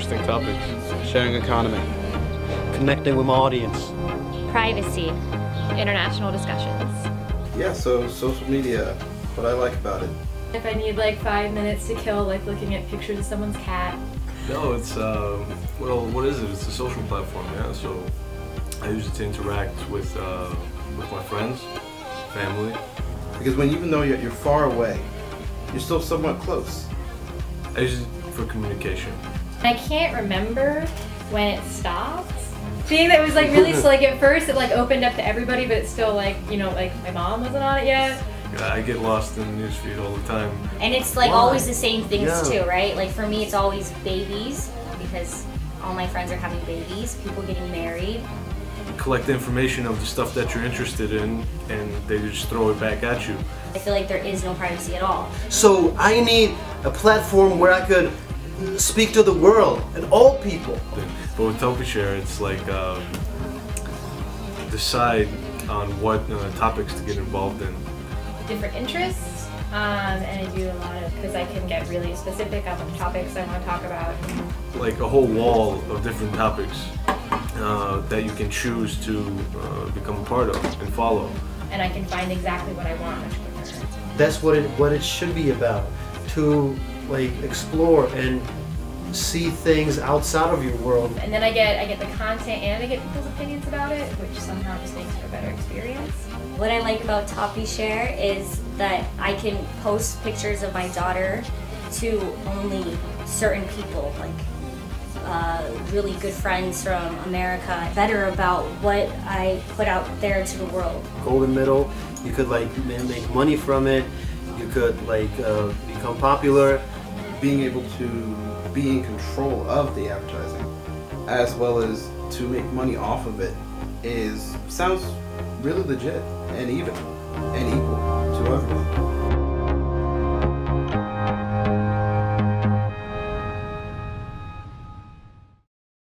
interesting topics. Sharing economy. Connecting with my audience. Privacy. International discussions. Yeah, so social media, what I like about it. If I need like 5 minutes to kill, like looking at pictures of someone's cat. No, it's, well, what is it? It's a social platform, yeah? So I use it to interact with my friends, family. Because when even though you're far away, you're still somewhat close. I use it for communication. I can't remember when it stopped. Seeing that it was like really, so like at first it like opened up to everybody, but it's still like, you know, like my mom wasn't on it yet. Yeah, I get lost in the newsfeed all the time. And it's like always the same things too, right? Like for me, it's always babies, because all my friends are having babies, people getting married. You collect information of the stuff that you're interested in, and they just throw it back at you. I feel like there is no privacy at all. So I need a platform where I could speak to the world and all people. But with TopiShare, it's like decide on what topics to get involved in. Different interests, and I do a lot of, because I can get really specific on the topics I want to talk about. Like a whole wall of different topics that you can choose to become a part of and follow. And I can find exactly what I want. That's what it should be about, to like explore and see things outside of your world. And then I get the content and I get people's opinions about it, which somehow just makes for a better experience. What I like about TopiShare is that I can post pictures of my daughter to only certain people, like really good friends from America. Better about what I put out there to the world. Golden middle, you could like make money from it, you could like become popular. Being able to be in control of the advertising, as well as to make money off of it, sounds really legit and even and equal to everyone.